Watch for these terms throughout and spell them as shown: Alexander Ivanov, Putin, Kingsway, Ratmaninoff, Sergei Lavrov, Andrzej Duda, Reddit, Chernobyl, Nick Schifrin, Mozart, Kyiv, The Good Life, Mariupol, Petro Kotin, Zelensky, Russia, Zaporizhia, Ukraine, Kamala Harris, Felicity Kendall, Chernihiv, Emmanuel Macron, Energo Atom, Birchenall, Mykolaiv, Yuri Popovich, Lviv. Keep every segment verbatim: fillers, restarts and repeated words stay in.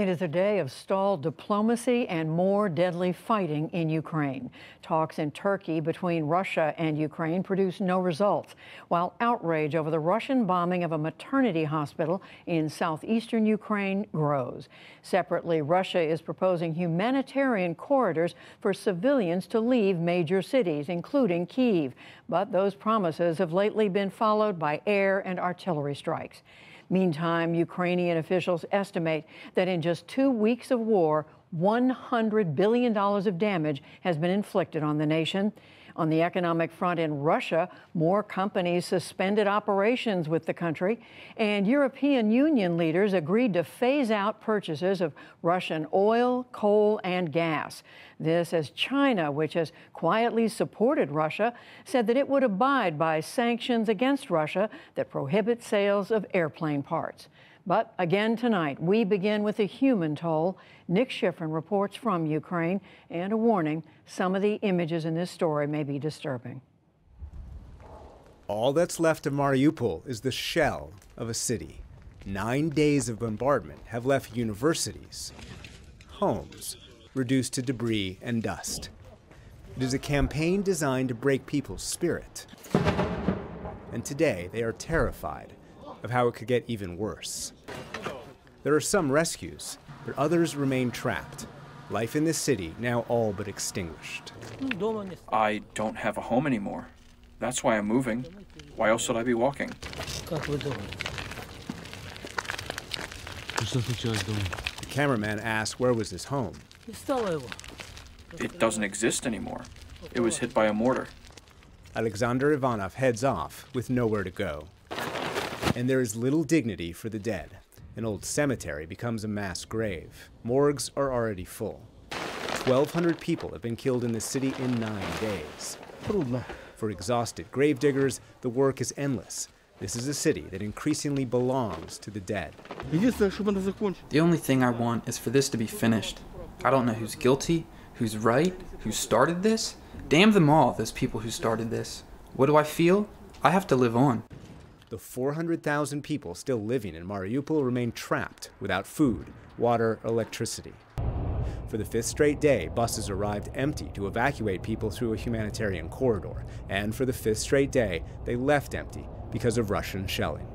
It is a day of stalled diplomacy and more deadly fighting in Ukraine. Talks in Turkey between Russia and Ukraine produced no results, while outrage over the Russian bombing of a maternity hospital in southeastern Ukraine grows. Separately, Russia is proposing humanitarian corridors for civilians to leave major cities, including Kyiv. But those promises have lately been followed by air and artillery strikes. Meantime, Ukrainian officials estimate that in just two weeks of war, one hundred billion dollars of damage has been inflicted on the nation. On the economic front in Russia, more companies suspended operations with the country, and European Union leaders agreed to phase out purchases of Russian oil, coal, and gas. This as China, which has quietly supported Russia, said that it would abide by sanctions against Russia that prohibit sales of airplane parts. But again tonight, we begin with a human toll. Nick Schifrin reports from Ukraine, and a warning, some of the images in this story may be disturbing. All that's left of Mariupol is the shell of a city. Nine days of bombardment have left universities, homes, reduced to debris and dust. It is a campaign designed to break people's spirit. And today, they are terrified of how it could get even worse. There are some rescues, but others remain trapped. Life in this city now all but extinguished. I don't have a home anymore. That's why I'm moving. Why else should I be walking? The cameraman asked where was his home. It doesn't exist anymore. It was hit by a mortar. Alexander Ivanov heads off with nowhere to go. And there is little dignity for the dead. An old cemetery becomes a mass grave. Morgues are already full. twelve hundred people have been killed in the city in nine days. For exhausted gravediggers, the work is endless. This is a city that increasingly belongs to the dead. The only thing I want is for this to be finished. I don't know who's guilty, who's right, who started this. Damn them all, those people who started this. What do I feel? I have to live on. The four hundred thousand people still living in Mariupol remain trapped without food, water, electricity. For the fifth straight day, buses arrived empty to evacuate people through a humanitarian corridor. And for the fifth straight day, they left empty because of Russian shelling.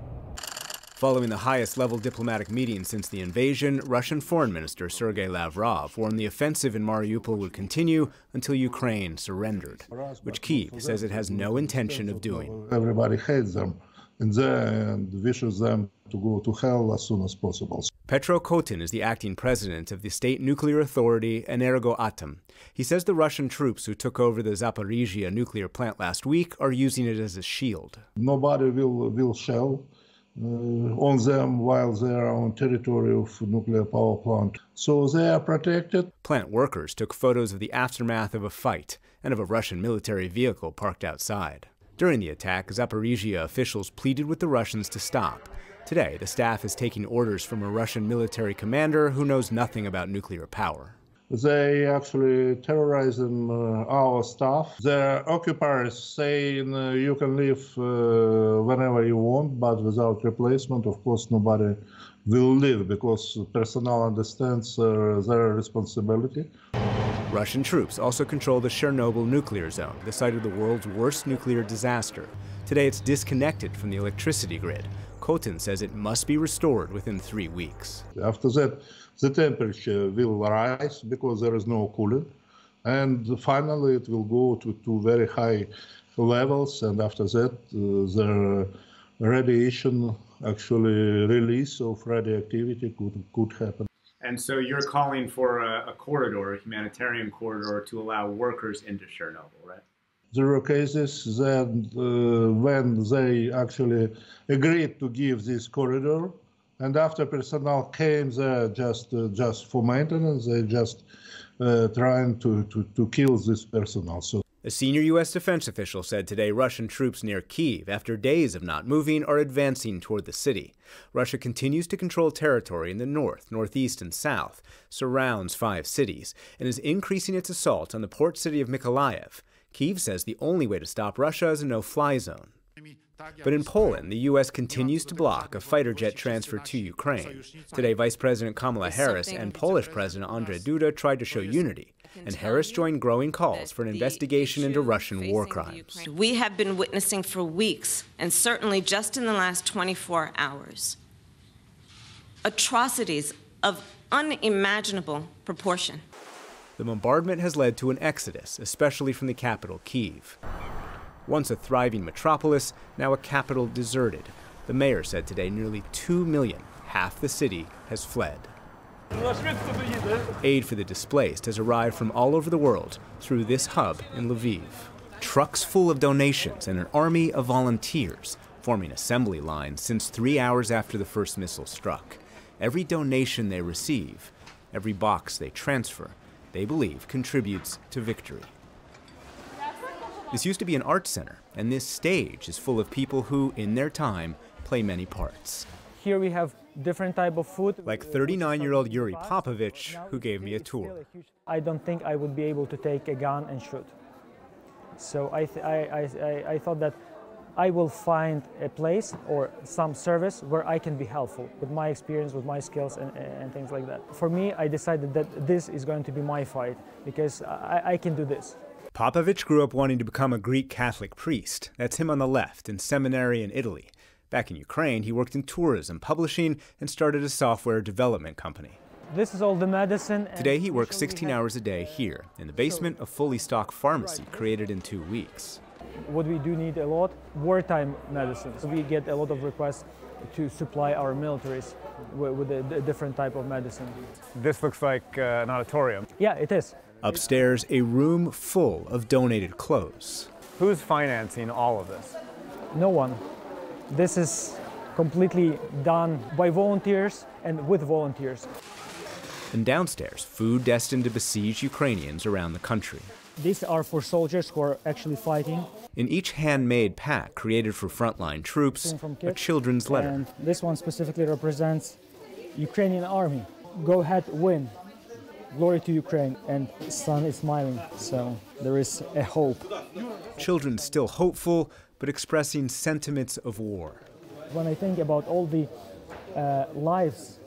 Following the highest-level diplomatic meeting since the invasion, Russian Foreign Minister Sergei Lavrov warned the offensive in Mariupol would continue until Ukraine surrendered, which Kyiv says it has no intention of doing. Everybody hates them. And then wishes them to go to hell as soon as possible. Petro Kotin is the acting president of the state nuclear authority Energo Atom. He says the Russian troops who took over the Zaporizhia nuclear plant last week are using it as a shield. Nobody will, will shell uh, on them while they are on territory of nuclear power plant. So they are protected. Plant workers took photos of the aftermath of a fight and of a Russian military vehicle parked outside. During the attack, Zaporizhia officials pleaded with the Russians to stop. Today, the staff is taking orders from a Russian military commander who knows nothing about nuclear power. They actually terrorize uh, our staff. Their occupiers saying uh, you can leave uh, whenever you want, but without replacement, of course, nobody will leave because personnel understands uh, their responsibility. Russian troops also control the Chernobyl nuclear zone, the site of the world's worst nuclear disaster. Today, it's disconnected from the electricity grid. Kotin says it must be restored within three weeks. After that, the temperature will rise because there is no cooling. And finally, it will go to, to very high levels. And after that, uh, the radiation, actually release of radioactivity could, could happen. And so you're calling for a, a corridor, a humanitarian corridor, to allow workers into Chernobyl, right? There were cases that uh, when they actually agreed to give this corridor, and after personnel came there just uh, just for maintenance, they just uh, trying to, to, to kill this personnel. So. A senior U S defense official said today Russian troops near Kyiv, after days of not moving, are advancing toward the city. Russia continues to control territory in the north, northeast, and south, surrounds five cities, and is increasing its assault on the port city of Mykolaiv. Kyiv says the only way to stop Russia is a no-fly zone. But in Poland, the U S continues to block a fighter jet transfer to Ukraine. Today, Vice President Kamala Harris and Polish President Andrzej Duda tried to show unity, and Harris joined growing calls for an investigation into Russian war crimes. We have been witnessing for weeks, and certainly just in the last twenty-four hours, atrocities of unimaginable proportion. The bombardment has led to an exodus, especially from the capital, Kyiv. Once a thriving metropolis, now a capital deserted. The mayor said today nearly two million, half the city, has fled. Aid for the displaced has arrived from all over the world through this hub in Lviv. Trucks full of donations and an army of volunteers forming assembly lines since three hours after the first missile struck. Every donation they receive, every box they transfer, they believe contributes to victory. This used to be an art center, and this stage is full of people who, in their time, play many parts. Here we have different type of food. Like thirty-nine-year-old Yuri Popovich, who gave me a tour. I don't think I would be able to take a gun and shoot. So I, th I, I, I, I thought that I will find a place or some service where I can be helpful with my experience, with my skills, and, and things like that. For me, I decided that this is going to be my fight, because I, I can do this. Popovich grew up wanting to become a Greek Catholic priest. That's him on the left, in seminary in Italy. Back in Ukraine, he worked in tourism, publishing, and started a software development company. This is all the medicine. Today, he works sixteen hours a day here, in the basement of fully stocked pharmacy created in two weeks. What we do need a lot, wartime medicine. So we get a lot of requests to supply our militaries with a different type of medicine. This looks like uh, an auditorium. Yeah, it is. Upstairs, a room full of donated clothes. Who's financing all of this? No one. This is completely done by volunteers and with volunteers. And downstairs, food destined to besiege Ukrainians around the country. These are for soldiers who are actually fighting. In each handmade pack created for frontline troops, a children's letter. And this one specifically represents Ukrainian army. Go ahead, win. Glory to Ukraine, and the sun is smiling, so there is a hope. Children still hopeful, but expressing sentiments of war. When I think about all the uh, lives,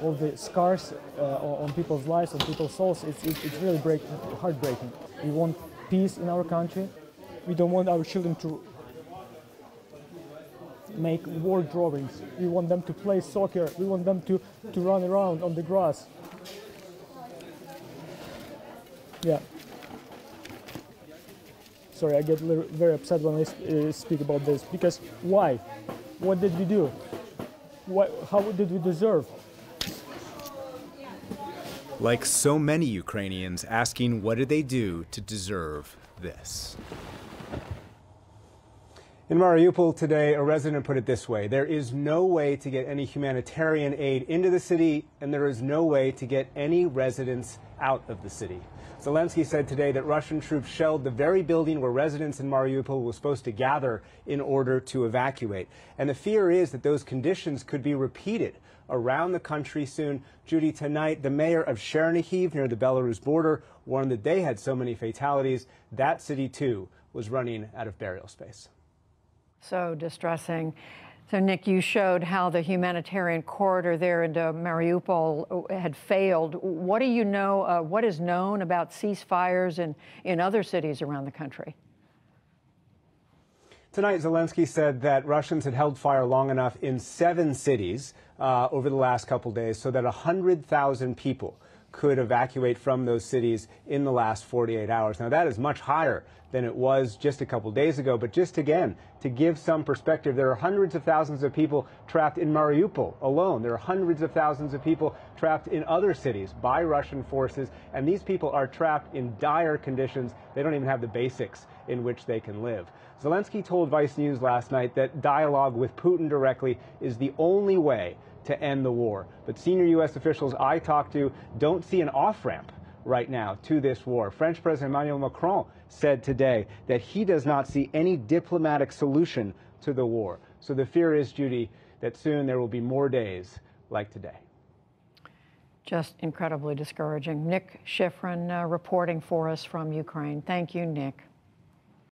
all the scars uh, on people's lives, on people's souls, it's, it's really break, heartbreaking. We want peace in our country. We don't want our children to make war drawings. We want them to play soccer. We want them to, to run around on the grass. Yeah. Sorry, I get very upset when I speak about this, because why? What did we do? What, how did we deserve? Like so many Ukrainians asking, what did they do to deserve this? In Mariupol today, a resident put it this way: there is no way to get any humanitarian aid into the city, and there is no way to get any residents out of the city. Zelensky said today that Russian troops shelled the very building where residents in Mariupol were supposed to gather in order to evacuate. And the fear is that those conditions could be repeated around the country soon. Judy, tonight, the mayor of Chernihiv near the Belarus border warned that they had so many fatalities. That city, too, was running out of burial space. So distressing. So, Nick, you showed how the humanitarian corridor there into Mariupol had failed. What do you know, uh, what is known about ceasefires in, in other cities around the country? Tonight, Zelensky said that Russians had held fire long enough in seven cities uh, over the last couple days so that one hundred thousand people could evacuate from those cities in the last forty-eight hours. Now, that is much higher than it was just a couple days ago. But just again, to give some perspective, there are hundreds of thousands of people trapped in Mariupol alone. There are hundreds of thousands of people trapped in other cities by Russian forces. And these people are trapped in dire conditions. They don't even have the basics in which they can live. Zelensky told Vice News last night that dialogue with Putin directly is the only way to end the war. But senior U S officials I talked to don't see an off-ramp right now to this war. French President Emmanuel Macron said today that he does not see any diplomatic solution to the war. So the fear is, Judy, that soon there will be more days like today. Just incredibly discouraging. Nick Schifrin uh, reporting for us from Ukraine. Thank you, Nick.